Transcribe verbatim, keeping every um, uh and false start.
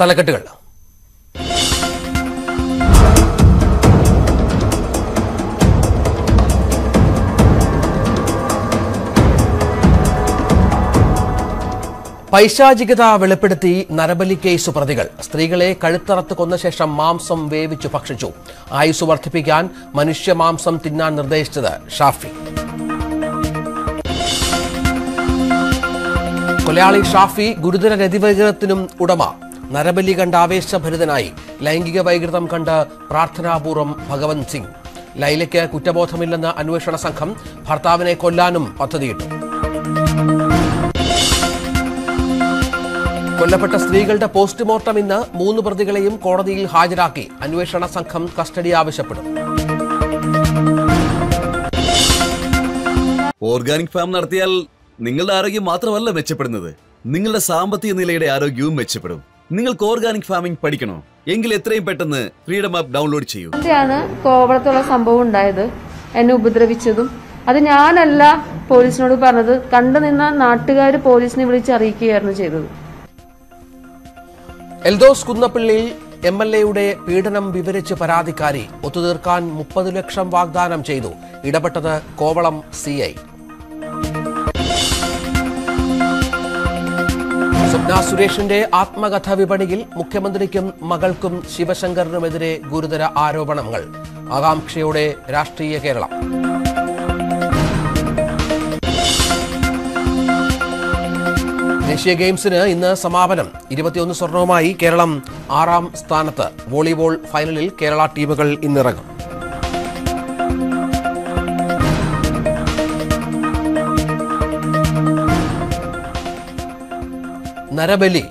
തലക്കെട്ടുകൾ. പൈശാചികത വെളിപ്പെടുത്തി നരബലി കേസ് പ്രതികൾ. സ്ത്രീകളെ കഴുത്തറത്ത് കൊന്ന ശേഷം മാംസം വേവിച്ചു ഭക്ഷിച്ചു. ആയുസ് വർദ്ധിപ്പിക്കാൻ മനുഷ്യ മാംസം തിന്നാൻ നിർദ്ദേശിച്ചത് ഷാഫി. കൊലയാളി ഷാഫി ഗുരുതര രതിവൈകൃതത്തിനും ഉടമ. നരബലി കണ്ട ആവേശഭരിതനായി. ലൈംഗിക വൈകൃതം കണ്ട് പ്രാർത്ഥനാപൂർവ്വം ഭഗവൻ സിംഗ്. ലൈലയ്ക്ക് കുറ്റബോധമില്ലെന്ന് അന്വേഷണ സംഘം. ഭർത്താവിനെ കൊല്ലാനും പദ്ധതിയിട്ടു. കൊല്ലപ്പെട്ട സ്ത്രീകളുടെ പോസ്റ്റ്മോർട്ടം ഇന്ന്. മൂന്ന് പ്രതികളെയും കോടതിയിൽ ഹാജരാക്കി. അന്വേഷണ സംഘം കസ്റ്റഡി ആവശ്യപ്പെടും. ഓർഗാനിക് ഫാം നടത്തിയാൽ നിങ്ങളുടെ ആരോഗ്യം മാത്രമല്ല മെച്ചപ്പെടുന്നത്, നിങ്ങളുടെ സാമ്പത്തിക നിലയുടെ ആരോഗ്യവും മെച്ചപ്പെടും. നിങ്ങൾക്ക് ഓർഗാനിക് ഫാമിംഗ് പഠിക്കണോ എങ്കിൽ എത്രയും പെട്ടെന്ന് ഫ്രീഡം ആപ്പ് ഡൗൺലോഡ് ചെയ്യൂ. കോവളത്തുള്ള സംഭവം ഉണ്ടായത്, എന്നെ ഉപദ്രവിച്ചതും അത് ഞാനല്ല പോലീസിനോട് പറഞ്ഞത്. കണ്ടുനിന്ന നാട്ടുകാർ പോലീസിനെ വിളിച്ചറിയിക്കുകയായിരുന്നു ചെയ്തത്. എൽദോസ് കുന്നപ്പള്ളിയിൽ എം എൽ എയുടെ പീഡനം വിവരിച്ച് പരാതിക്കാരി. ഒത്തുതീർക്കാൻ മുപ്പത് ലക്ഷം വാഗ്ദാനം ചെയ്തു. ഇടപെട്ടത് കോവളം സി ഐ. സ്വപ്ന സുരേഷിന്റെ ആത്മകഥ വിപണിയിൽ. മുഖ്യമന്ത്രിക്കും മകൾക്കും ശിവശങ്കറിനുമെതിരെ ഗുരുതര ആരോപണങ്ങൾ. ആകാംക്ഷയോടെ രാഷ്ട്രീയ കേരളം. ദേശീയ ഗെയിംസിന് ഇന്ന് സമാപനം. ഇരുപത്തിയൊന്ന് സ്വർണവുമായി കേരളം ആറാം സ്ഥാനത്ത്. വോളിബോൾ ഫൈനലിൽ കേരള ടീമുകൾ ഇന്നിറങ്ങും. നരബലി.